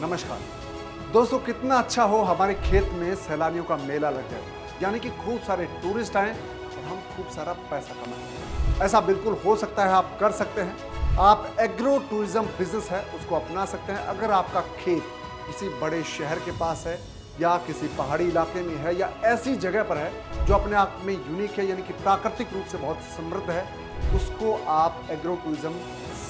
नमस्कार दोस्तों, कितना अच्छा हो हमारे खेत में सैलानियों का मेला लग जाए, यानी कि खूब सारे टूरिस्ट आएँ और हम खूब सारा पैसा कमाएं। ऐसा बिल्कुल हो सकता है, आप कर सकते हैं। आप एग्रो टूरिज्म बिजनेस है उसको अपना सकते हैं। अगर आपका खेत किसी बड़े शहर के पास है या किसी पहाड़ी इलाके में है या ऐसी जगह पर है जो अपने आप में यूनिक है, यानी कि प्राकृतिक रूप से बहुत समृद्ध है, उसको आप एग्रो टूरिज्म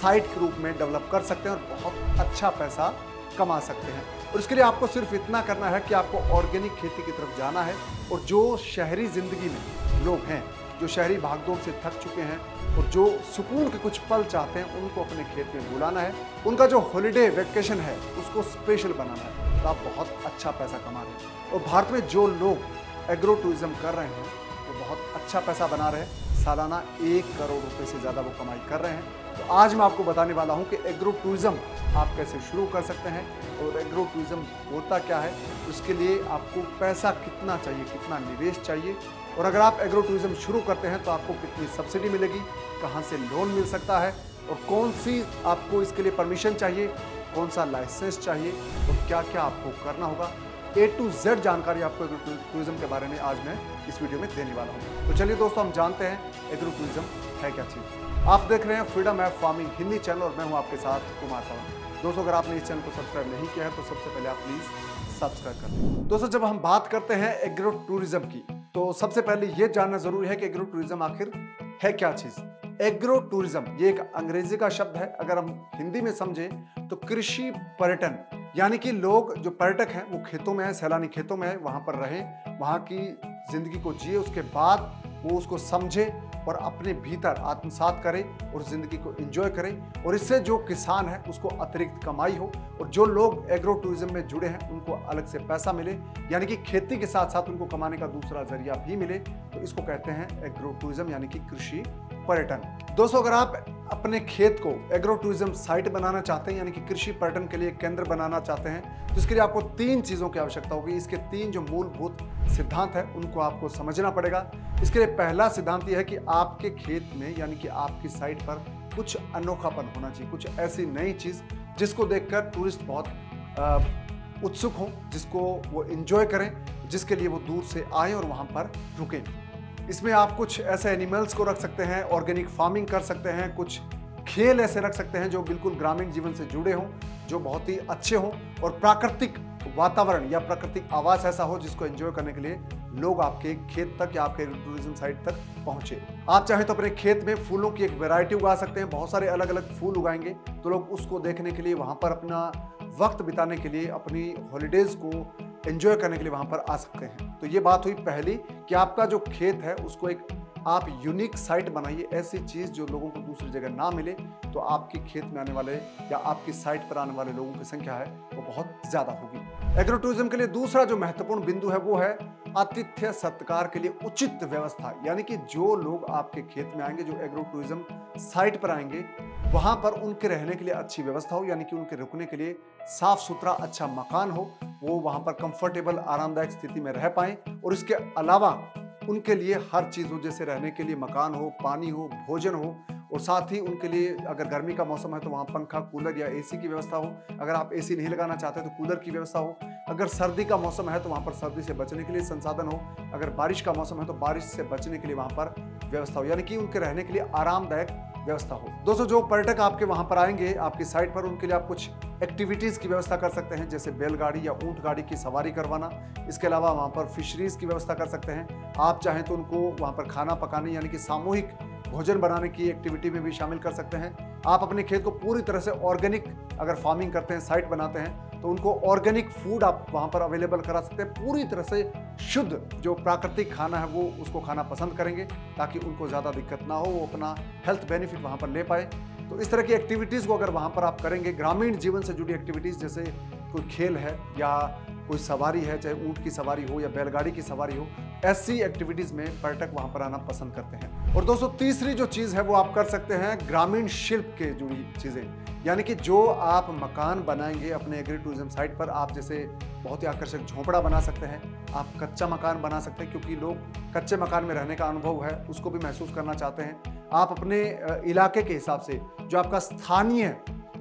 साइट के रूप में डेवलप कर सकते हैं और बहुत अच्छा पैसा कमा सकते हैं। और इसके लिए आपको सिर्फ इतना करना है कि आपको ऑर्गेनिक खेती की तरफ जाना है। और जो शहरी ज़िंदगी में लोग हैं, जो शहरी भागदौड़ से थक चुके हैं और जो सुकून के कुछ पल चाहते हैं, उनको अपने खेत में बुलाना है। उनका जो हॉलीडे वैकेशन है उसको स्पेशल बनाना है, तो आप बहुत अच्छा पैसा कमा रहे हैं। और भारत में जो लोग एग्रो टूरिज़्म कर रहे हैं वो बहुत अच्छा पैसा बना रहे हैं, सालाना 1 करोड़ रुपए से ज़्यादा वो कमाई कर रहे हैं। तो आज मैं आपको बताने वाला हूं कि एग्रो टूरिज़्म आप कैसे शुरू कर सकते हैं और एग्रो टूरिज़्म होता क्या है, उसके लिए आपको पैसा कितना चाहिए, कितना निवेश चाहिए, और अगर आप एग्रो टूरिज़्म शुरू करते हैं तो आपको कितनी सब्सिडी मिलेगी, कहाँ से लोन मिल सकता है, और कौन सी आपको इसके लिए परमिशन चाहिए, कौन सा लाइसेंस चाहिए और क्या क्या आपको करना होगा। A to Z जानकारी आपको एग्रो टूरिज्म के बारे में आज मैं इस वीडियो में देने वाला हूं। तो चलिए दोस्तों, हम जानते हैं एग्रो टूरिज्म है क्या चीज़। आप देख रहे हैं freedom F farming Hindi channel और मैं हूं आपके साथ कुमार साहब। दोस्तों, अगर आपने इस चैनल को सब्सक्राइब नहीं किया है तो सबसे पहले आप प्लीज़ सब्सक्राइब कर लें। दोस्तों, जब हम बात करते हैं एग्रो टूरिज्म की, तो सबसे पहले ये जानना जरूरी है कि एग्रो टूरिज्म आखिर है क्या चीज़। एग्रो टूरिज्म ये एक अंग्रेजी का शब्द है। अगर हम हिंदी में समझें तो कृषि पर्यटन, यानी कि लोग जो पर्यटक हैं वो खेतों में हैं, सैलानी खेतों में हैं, वहाँ पर रहें, वहाँ की ज़िंदगी को जिए, उसके बाद वो उसको समझे और अपने भीतर आत्मसात करें और ज़िंदगी को एंजॉय करें। और इससे जो किसान है उसको अतिरिक्त कमाई हो, और जो लोग एग्रो टूरिज़्म में जुड़े हैं उनको अलग से पैसा मिले, यानी कि खेती के साथ साथ उनको कमाने का दूसरा जरिया भी मिले। तो इसको कहते हैं एग्रो टूरिज़्म, यानी कि कृषि पर्यटन। दोस्तों, अगर आप अपने खेत को एग्रो टूरिज़्म साइट बनाना चाहते हैं, यानी कि कृषि पर्यटन के लिए केंद्र बनाना चाहते हैं, तो इसके लिए आपको 3 चीज़ों की आवश्यकता होगी। इसके 3 जो मूलभूत सिद्धांत हैं उनको आपको समझना पड़ेगा। इसके लिए पहला सिद्धांत यह है कि आपके खेत में, यानी कि आपकी साइट पर कुछ अनोखापन होना चाहिए, कुछ ऐसी नई चीज़ जिसको देखकर टूरिस्ट बहुत उत्सुक हो, जिसको वो एंजॉय करें, जिसके लिए वो दूर से आएँ और वहाँ पर रुकें। इसमें आप कुछ ऐसे एनिमल्स को रख सकते हैं, ऑर्गेनिक फार्मिंग कर सकते हैं, कुछ खेल ऐसे रख सकते हैं जो बिल्कुल ग्रामीण जीवन से जुड़े हों, जो बहुत ही अच्छे हों, और प्राकृतिक वातावरण या प्राकृतिक आवास ऐसा हो जिसको एंजॉय करने के लिए लोग आपके खेत तक या आपके टूरिज्म साइट तक पहुँचे। आप चाहें तो अपने खेत में फूलों की एक वैरायटी उगा सकते हैं, बहुत सारे अलग अलग फूल उगाएंगे तो लोग उसको देखने के लिए, वहाँ पर अपना वक्त बिताने के लिए, अपनी हॉलीडेज़ को एंजॉय करने के लिए वहाँ पर आ सकते हैं। तो ये बात हुई पहली कि आपका जो खेत है उसको एक आप यूनिक साइट बनाइए, ऐसी चीज़ जो लोगों को दूसरी जगह ना मिले, तो आपके खेत में आने वाले या आपकी साइट पर आने वाले लोगों की संख्या है वो बहुत ज़्यादा होगी। एग्रो टूरिज्म के लिए दूसरा जो महत्वपूर्ण बिंदु है वो है आतिथ्य सत्कार के लिए उचित व्यवस्था, यानी कि जो लोग आपके खेत में आएंगे, जो एग्रो टूरिज्म साइट पर आएंगे, वहाँ पर उनके रहने के लिए अच्छी व्यवस्था हो, यानी कि उनके रुकने के लिए साफ सुथरा अच्छा मकान हो, वो वहाँ पर कंफर्टेबल आरामदायक स्थिति में रह पाएँ। और इसके अलावा उनके लिए हर चीज़ हो, जैसे रहने के लिए मकान हो, पानी हो, भोजन हो, और साथ ही उनके लिए अगर गर्मी का मौसम है तो वहाँ पंखा, कूलर या एसी की व्यवस्था हो। अगर आप एसी नहीं लगाना चाहते तो कूलर की व्यवस्था हो। अगर सर्दी का मौसम है तो वहाँ पर सर्दी से बचने के लिए संसाधन हो। अगर बारिश का मौसम है तो बारिश से बचने के लिए वहाँ पर व्यवस्था हो, यानी कि उनके रहने के लिए आरामदायक व्यवस्था हो। दोस्तों, जो पर्यटक आपके वहाँ पर आएंगे, आपकी साइट पर, उनके लिए आप कुछ एक्टिविटीज़ की व्यवस्था कर सकते हैं, जैसे बैलगाड़ी या ऊँट गाड़ी की सवारी करवाना। इसके अलावा वहाँ पर फिशरीज़ की व्यवस्था कर सकते हैं। आप चाहें तो उनको वहाँ पर खाना पकाने, यानी कि सामूहिक भोजन बनाने की एक्टिविटी में भी शामिल कर सकते हैं। आप अपने खेत को पूरी तरह से ऑर्गेनिक, अगर फार्मिंग करते हैं, साइट बनाते हैं, तो उनको ऑर्गेनिक फूड आप वहाँ पर अवेलेबल करा सकते हैं। पूरी तरह से शुद्ध जो प्राकृतिक खाना है वो उसको खाना पसंद करेंगे, ताकि उनको ज़्यादा दिक्कत ना हो, वो अपना हेल्थ बेनिफिट वहाँ पर ले पाए। तो इस तरह की एक्टिविटीज़ को अगर वहाँ पर आप करेंगे, ग्रामीण जीवन से जुड़ी एक्टिविटीज़, जैसे कोई खेल है या कोई सवारी है, चाहे ऊँट की सवारी हो या बैलगाड़ी की सवारी हो, ऐसी एक्टिविटीज़ में पर्यटक वहाँ पर आना पसंद करते हैं। और दोस्तों, तीसरी जो चीज़ है वो आप कर सकते हैं ग्रामीण शिल्प के जुड़ी चीज़ें, यानी कि जो आप मकान बनाएंगे अपने एग्री टूरिज्म साइट पर, आप जैसे बहुत ही आकर्षक झोंपड़ा बना सकते हैं, आप कच्चा मकान बना सकते हैं, क्योंकि लोग कच्चे मकान में रहने का अनुभव है उसको भी महसूस करना चाहते हैं। आप अपने इलाके के हिसाब से जो आपका स्थानीय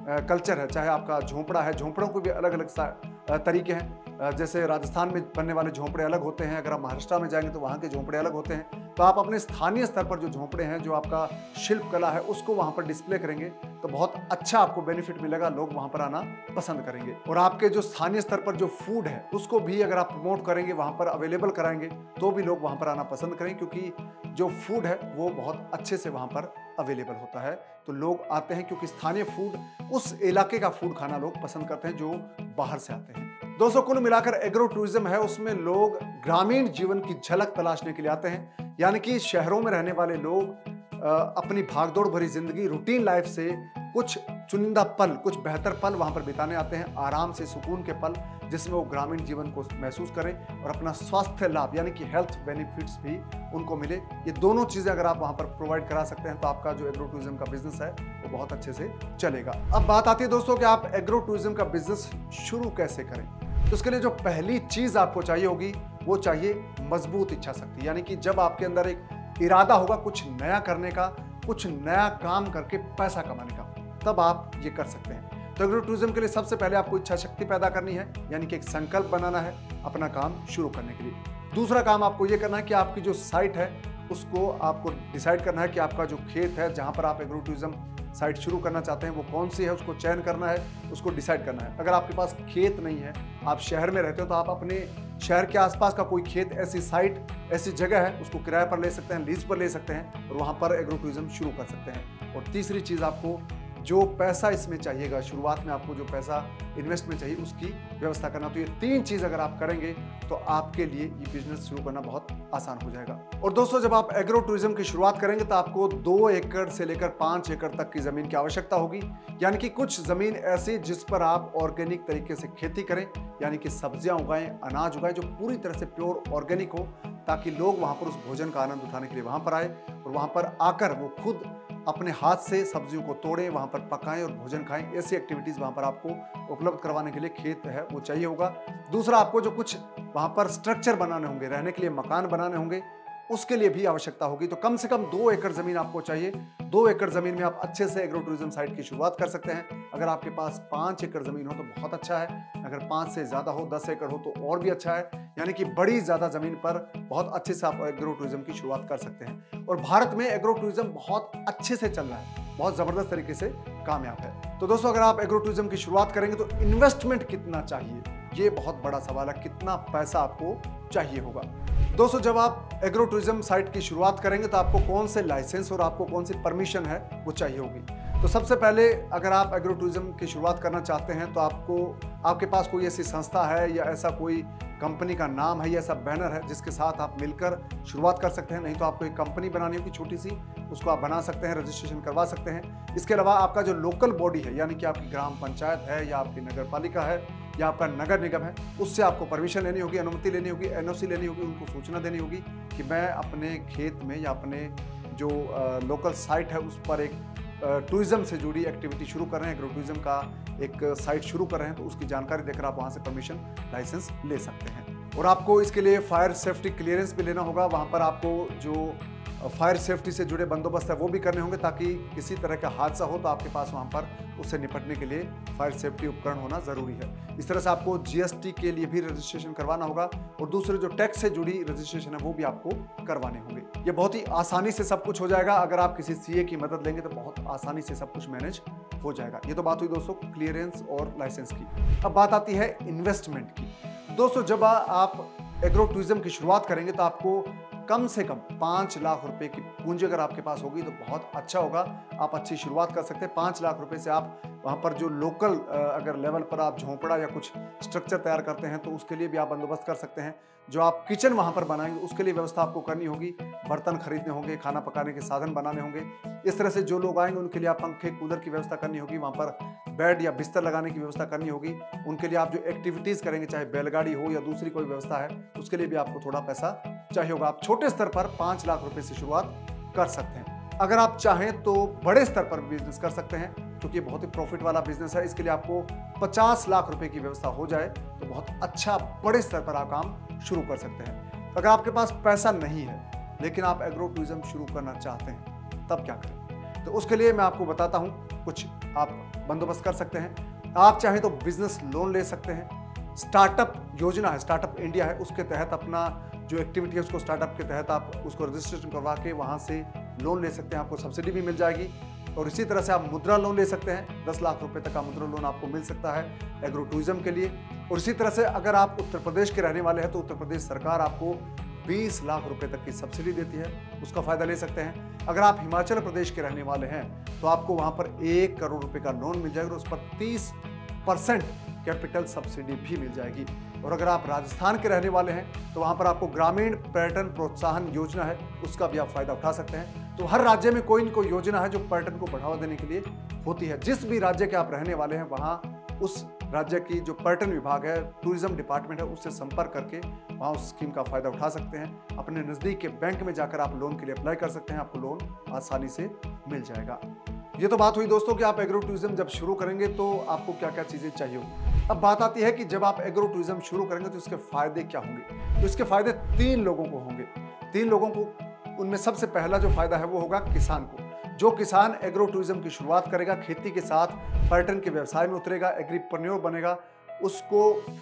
कल्चर है, चाहे आपका झोंपड़ा है, झोंपड़ों को भी अलग अलग तरीके हैं। जैसे राजस्थान में बनने वाले झोंपड़े अलग होते हैं, अगर आप महाराष्ट्र में जाएंगे तो वहाँ के झोंपड़े अलग होते हैं। तो आप अपने स्थानीय स्तर पर जो झोंपड़े हैं, जो आपका शिल्प कला है, उसको वहाँ पर डिस्प्ले करेंगे तो बहुत अच्छा आपको बेनिफिट मिलेगा, लोग वहाँ पर आना पसंद करेंगे। और आपके जो स्थानीय स्तर पर जो फूड है उसको भी अगर आप प्रमोट करेंगे, वहाँ पर अवेलेबल कराएंगे तो भी लोग वहाँ पर आना पसंद करेंगे, क्योंकि जो फूड है वो बहुत अच्छे से वहाँ पर अवेलेबल होता है। तो लोग आते हैं क्योंकि स्थानीय फूड, उस इलाके का फूड खाना लोग पसंद करते हैं जो बाहर से आते हैं। दोस्तों, कुल मिलाकर एग्रो टूरिज्म है, उसमें लोग ग्रामीण जीवन की झलक तलाशने के लिए आते हैं। यानी कि शहरों में रहने वाले लोग अपनी भागदौड़ भरी जिंदगी, रूटीन लाइफ से कुछ चुनिंदा पल, कुछ बेहतर पल वहाँ पर बिताने आते हैं, आराम से सुकून के पल, जिसमें वो ग्रामीण जीवन को महसूस करें और अपना स्वास्थ्य लाभ यानी कि हेल्थ बेनिफिट्स भी उनको मिले। ये दोनों चीज़ें अगर आप वहाँ पर प्रोवाइड करा सकते हैं तो आपका जो एग्रो टूरिज्म का बिजनेस है वो बहुत अच्छे से चलेगा। अब बात आती है दोस्तों कि आप एग्रो टूरिज्म का बिजनेस शुरू कैसे करें। तो उसके लिए जो पहली चीज़ आपको चाहिए होगी वो चाहिए मजबूत इच्छा शक्ति। यानी कि जब आपके अंदर एक इरादा होगा कुछ नया करने का, कुछ नया काम करके पैसा कमाने का, तब आप ये कर सकते हैं। तो एग्रो टूरिज्म के लिए सबसे पहले आपको इच्छा शक्ति पैदा करनी है, यानी कि एक संकल्प बनाना है अपना काम शुरू करने के लिए। दूसरा काम आपको ये करना है कि आपकी जो साइट है उसको आपको डिसाइड करना है कि आपका जो खेत है जहाँ पर आप एग्रो टूरिज्म साइट शुरू करना चाहते हैं वो कौन सी है, उसको चयन करना है, उसको डिसाइड करना है। अगर आपके पास खेत नहीं है, आप शहर में रहते हो, तो आप अपने शहर के आसपास का कोई खेत, ऐसी साइट, ऐसी जगह है, उसको किराए पर ले सकते हैं, लीज पर ले सकते हैं और वहाँ पर एग्रो टूरिज्म शुरू कर सकते हैं। और तीसरी चीज़, आपको जो पैसा इसमें चाहिएगा, शुरुआत में आपको जो पैसा इन्वेस्ट में चाहिए उसकी व्यवस्था करना। तो ये तीन चीज़ अगर आप करेंगे तो आपके लिए ये बिजनेस शुरू करना बहुत आसान हो जाएगा। और दोस्तों, जब आप एग्रो टूरिज्म की शुरुआत करेंगे तो आपको 2 एकड़ से लेकर 5 एकड़ तक की ज़मीन की आवश्यकता होगी। यानी कि कुछ ज़मीन ऐसी जिस पर आप ऑर्गेनिक तरीके से खेती करें, यानी कि सब्जियां उगाएं, अनाज उगाएं जो पूरी तरह से प्योर ऑर्गेनिक हो, ताकि लोग वहाँ पर उस भोजन का आनंद उठाने के लिए वहाँ पर आए और वहाँ पर आकर वो खुद अपने हाथ से सब्जियों को तोड़ें, वहाँ पर पकाएं और भोजन खाएं। ऐसी एक्टिविटीज़ वहाँ पर आपको उपलब्ध करवाने के लिए खेत है वो चाहिए होगा। दूसरा, आपको जो कुछ वहाँ पर स्ट्रक्चर बनाने होंगे, रहने के लिए मकान बनाने होंगे, उसके लिए भी आवश्यकता होगी। तो कम से कम 2 एकड़ ज़मीन आपको चाहिए। 2 एकड़ ज़मीन में आप अच्छे से एग्रो टूरिज्म साइट की शुरुआत कर सकते हैं। अगर आपके पास 5 एकड़ ज़मीन हो तो बहुत अच्छा है, अगर 5 से ज़्यादा हो, 10 एकड़ हो तो और भी अच्छा है। यानी कि बड़ी ज़्यादा ज़मीन पर बहुत अच्छे से आप एग्रो टूरिज्म की शुरुआत कर सकते हैं। और भारत में एग्रो टूरिज्म बहुत अच्छे से चल रहा है, बहुत ज़बरदस्त तरीके से कामयाब है। तो दोस्तों, अगर आप एग्रो टूरिज्म की शुरुआत करेंगे तो इन्वेस्टमेंट कितना चाहिए, ये बहुत बड़ा सवाल है। कितना पैसा आपको चाहिए होगा? दोस्तों, जब आप एग्रो टूरिज्म साइट की शुरुआत करेंगे तो आपको कौन से लाइसेंस और आपको कौन सी परमिशन है वो चाहिए होगी। तो सबसे पहले अगर आप एग्रो टूरिज्म की शुरुआत करना चाहते हैं तो आपको, आपके पास कोई ऐसी संस्था है या ऐसा कोई कंपनी का नाम है या ऐसा बैनर है जिसके साथ आप मिलकर शुरुआत कर सकते हैं। नहीं तो आपको एक कंपनी बनानी होगी छोटी सी, उसको आप बना सकते हैं, रजिस्ट्रेशन करवा सकते हैं। इसके अलावा आपका जो लोकल बॉडी है, यानी कि आपकी ग्राम पंचायत है या आपकी नगर पालिका है या आपका नगर निगम है, उससे आपको परमिशन लेनी होगी, अनुमति लेनी होगी, एनओसी लेनी होगी, उनको सूचना देनी होगी कि मैं अपने खेत में या अपने जो लोकल साइट है उस पर एक टूरिज्म से जुड़ी एक्टिविटी शुरू कर रहे हैं, एग्रो टूरिज्म का एक साइट शुरू कर रहे हैं। तो उसकी जानकारी देकर आप वहाँ से परमिशन, लाइसेंस ले सकते हैं। और आपको इसके लिए फायर सेफ्टी क्लियरेंस भी लेना होगा। वहाँ पर आपको जो फायर सेफ्टी से जुड़े बंदोबस्त है वो भी करने होंगे, ताकि किसी तरह का हादसा हो तो आपके पास वहाँ पर उससे निपटने के लिए फायर सेफ्टी उपकरण होना ज़रूरी है। इस तरह से आपको जीएसटी के लिए भी रजिस्ट्रेशन करवाना होगा और दूसरे जो टैक्स से जुड़ी रजिस्ट्रेशन है वो भी आपको करवाने होंगे। ये बहुत ही आसानी से सब कुछ हो जाएगा। अगर आप किसी सीए की मदद लेंगे तो बहुत आसानी से सब कुछ मैनेज हो जाएगा। ये तो बात हुई दोस्तों क्लियरेंस और लाइसेंस की। अब बात आती है इन्वेस्टमेंट की। दोस्तों, जब आप एग्रो टूरिज्म की शुरुआत करेंगे तो आपको कम से कम 5 लाख रुपए की पूंजी अगर आपके पास होगी तो बहुत अच्छा होगा। आप अच्छी शुरुआत कर सकते हैं। 5 लाख रुपए से आप वहाँ पर जो लोकल अगर लेवल पर आप झोंपड़ा या कुछ स्ट्रक्चर तैयार करते हैं तो उसके लिए भी आप बंदोबस्त कर सकते हैं। जो आप किचन वहाँ पर बनाएंगे उसके लिए व्यवस्था आपको करनी होगी, बर्तन खरीदने होंगे, खाना पकाने के साधन बनाने होंगे। इस तरह से जो लोग आएंगे उनके लिए आप पंखे, कूलर की व्यवस्था करनी होगी, वहाँ पर बेड या बिस्तर लगाने की व्यवस्था करनी होगी। उनके लिए आप जो एक्टिविटीज़ करेंगे, चाहे बैलगाड़ी हो या दूसरी कोई व्यवस्था है, उसके लिए भी आपको थोड़ा पैसा चाहिए होगा। आप छोटे स्तर पर 5 लाख रुपए से शुरुआत कर सकते हैं। अगर आप चाहें तो बड़े स्तर पर बिजनेस कर सकते हैं, क्योंकि बहुत ही प्रॉफिट वाला बिजनेस है। इसके लिए आपको 50 लाख रुपए की व्यवस्था हो जाए तो बहुत अच्छा, बड़े स्तर पर आप काम शुरू कर सकते हैं। अगर आपके पास पैसा नहीं है लेकिन आप एग्रो टूरिज्म शुरू करना चाहते हैं तब क्या करें? तो उसके लिए मैं आपको बताता हूँ कुछ आप बंदोबस्त कर सकते हैं। आप चाहें तो बिजनेस लोन ले सकते हैं। स्टार्टअप योजना है, स्टार्टअप इंडिया है, उसके तहत अपना जो एक्टिविटी है उसको स्टार्टअप के तहत आप उसको रजिस्ट्रेशन करवा के वहाँ से लोन ले सकते हैं, आपको सब्सिडी भी मिल जाएगी। और इसी तरह से आप मुद्रा लोन ले सकते हैं, 10 लाख रुपए तक का मुद्रा लोन आपको मिल सकता है एग्रो टूरिज्म के लिए। और इसी तरह से अगर आप उत्तर प्रदेश के रहने वाले हैं तो उत्तर प्रदेश सरकार आपको 20 लाख रुपए तक की सब्सिडी देती है, उसका फ़ायदा ले सकते हैं। अगर आप हिमाचल प्रदेश के रहने वाले हैं तो आपको वहाँ पर 1 करोड़ रुपये का लोन मिल जाएगा और उस पर 30% कैपिटल सब्सिडी भी मिल जाएगी। और अगर आप राजस्थान के रहने वाले हैं तो वहाँ पर आपको ग्रामीण पर्यटन प्रोत्साहन योजना है, उसका भी आप फायदा उठा सकते हैं। तो हर राज्य में कोई न कोई योजना है जो पर्यटन को बढ़ावा देने के लिए होती है। जिस भी राज्य के आप रहने वाले हैं वहाँ उस राज्य की जो पर्यटन विभाग है, टूरिज्म डिपार्टमेंट है, उससे संपर्क करके वहाँ उस स्कीम का फायदा उठा सकते हैं। अपने नज़दीक के बैंक में जाकर आप लोन के लिए अप्लाई कर सकते हैं, आपको लोन आसानी से मिल जाएगा। ये तो बात हुई दोस्तों कि आप एग्रो टूरिज्म जब शुरू करेंगे तो आपको क्या क्या चीज़ें चाहिए होगी। अब बात आती है कि जब आप एग्रो टूरिज्म शुरू करेंगे तो इसके फायदे क्या होंगे। तो इसके फायदे 3 लोगों को होंगे, 3 लोगों को। उनमें सबसे पहला जो फायदा है वो होगा किसान को। जो किसान एग्रो टूरिज्म की शुरुआत करेगा, खेती के साथ पर्यटन के व्यवसाय में उतरेगा, एग्रीप्रन्योर बनेगा, उसको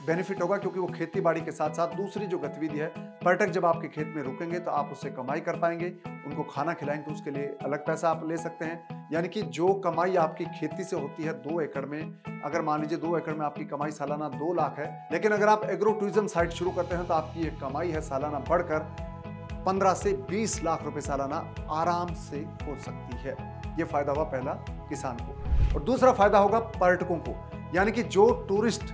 बेनिफिट होगा क्योंकि वो खेती बाड़ी के साथ साथ दूसरी जो गतिविधि है, पर्यटक जब आपके खेत में रुकेंगे तो आप उससे कमाई कर पाएंगे, उनको खाना खिलाएंगे तो उसके लिए अलग पैसा आप ले सकते हैं। यानी कि जो कमाई आपकी खेती से होती है 2 एकड़ में, अगर मान लीजिए 2 एकड़ में आपकी कमाई सालाना 2 लाख है, लेकिन अगर आप एग्रो टूरिज्म साइट शुरू करते हैं तो आपकी ये कमाई है सालाना बढ़कर 15 से 20 लाख रुपए सालाना आराम से हो सकती है। ये फायदा हुआ पहला किसान को। और दूसरा फायदा होगा पर्यटकों को, यानी कि जो टूरिस्ट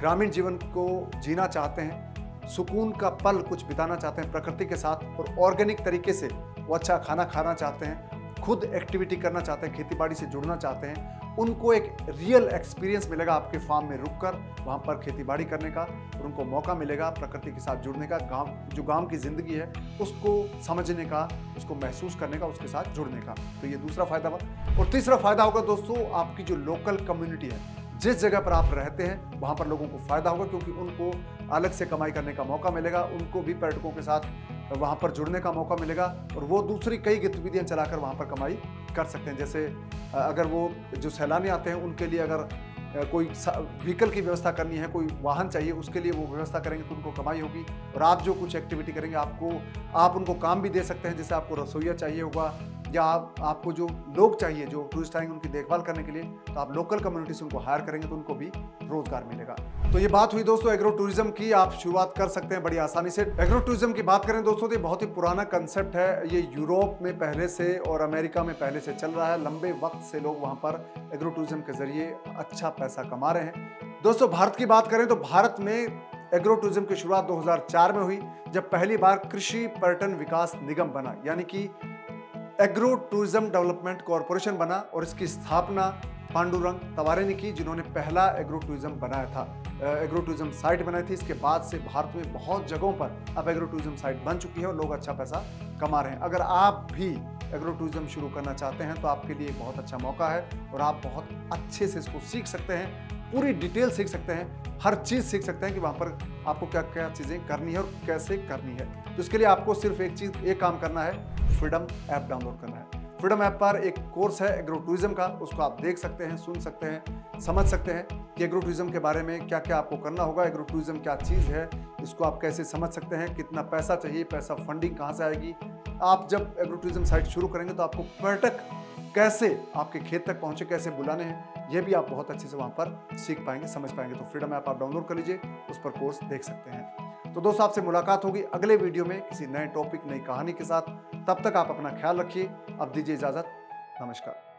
ग्रामीण जीवन को जीना चाहते हैं, सुकून का पल कुछ बिताना चाहते हैं प्रकृति के साथ और ऑर्गेनिक तरीके से, वो अच्छा खाना खाना चाहते हैं, खुद एक्टिविटी करना चाहते हैं, खेतीबाड़ी से जुड़ना चाहते हैं, उनको एक रियल एक्सपीरियंस मिलेगा आपके फार्म में रुककर वहाँ पर खेतीबाड़ी करने का, और उनको मौका मिलेगा प्रकृति के साथ जुड़ने का, गाँव की ज़िंदगी है उसको समझने का, उसको महसूस करने का, उसके साथ जुड़ने का। तो ये दूसरा फायदा हुआ। और तीसरा फायदा होगा दोस्तों आपकी जो लोकल कम्युनिटी है, जिस जगह पर आप रहते हैं वहाँ पर लोगों को फ़ायदा होगा क्योंकि उनको अलग से कमाई करने का मौका मिलेगा, उनको भी पर्यटकों के साथ वहाँ पर जुड़ने का मौका मिलेगा और वो दूसरी कई गतिविधियाँ चलाकर वहाँ पर कमाई कर सकते हैं। जैसे अगर वो जो सैलानी आते हैं उनके लिए अगर कोई व्हीकल की व्यवस्था करनी है, कोई वाहन चाहिए, उसके लिए वो व्यवस्था करेंगे तो उनको कमाई होगी। और आप जो कुछ एक्टिविटी करेंगे आप उनको काम भी दे सकते हैं, जैसे आपको रसोईया चाहिए होगा या आपको जो लोग चाहिए जो टूरिस्ट आएंगे उनकी देखभाल करने के लिए, तो आप लोकल कम्युनिटी से उनको हायर करेंगे तो उनको भी रोजगार मिलेगा। तो ये बात हुई दोस्तों एग्रो टूरिज्म की, आप शुरुआत कर सकते हैं बड़ी आसानी से। एग्रो टूरिज्म की बात करें दोस्तों तो ये बहुत ही पुराना कंसेप्ट है, ये यूरोप में पहले से और अमेरिका में पहले से चल रहा है। लंबे वक्त से लोग वहाँ पर एग्रो टूरिज्म के जरिए अच्छा पैसा कमा रहे हैं। दोस्तों भारत की बात करें तो भारत में एग्रो टूरिज्म की शुरुआत 2004 में हुई, जब पहली बार कृषि पर्यटन विकास निगम बना, यानी कि एग्रो टूरिज्म डेवलपमेंट कॉरपोरेशन बना, और इसकी स्थापना पांडुरंग तवारे ने की जिन्होंने पहला एग्रो टूरिज्म बनाया था, एग्रो टूरिज्म साइट बनाई थी। इसके बाद से भारत में बहुत जगहों पर अब एग्रो टूरिज्म साइट बन चुकी है और लोग अच्छा पैसा कमा रहे हैं। अगर आप भी एग्रो टूरिज्म शुरू करना चाहते हैं तो आपके लिए बहुत अच्छा मौका है और आप बहुत अच्छे से इसको सीख सकते हैं, पूरी डिटेल सीख सकते हैं, हर चीज़ सीख सकते हैं कि वहाँ पर आपको क्या क्या चीज़ें करनी है और कैसे करनी है। तो इसके लिए आपको सिर्फ एक काम करना है, फ्रीडम ऐप डाउनलोड करना है। फ्रीडम ऐप पर एक कोर्स है एग्रो टूरिज्म का, उसको आप देख सकते हैं, सुन सकते हैं, समझ सकते हैं कि एग्रो टूरिज्म के बारे में क्या क्या आपको करना होगा, एग्रो टूरिज्म क्या चीज़ है, इसको आप कैसे समझ सकते हैं, कितना पैसा चाहिए, पैसा फंडिंग कहाँ से आएगी। आप जब एग्रो टूरिज्म साइट शुरू करेंगे तो आपको पर्यटक कैसे आपके खेत तक पहुंचे, कैसे बुलाने हैं, ये भी आप बहुत अच्छे से वहाँ पर सीख पाएंगे, समझ पाएंगे। तो फ्रीडम ऐप आप डाउनलोड कर लीजिए, उस पर कोर्स देख सकते हैं। तो दोस्तों आपसे मुलाकात होगी अगले वीडियो में किसी नए टॉपिक, नई कहानी के साथ। तब तक आप अपना ख्याल रखिए। अब दीजिए इजाज़त। नमस्कार।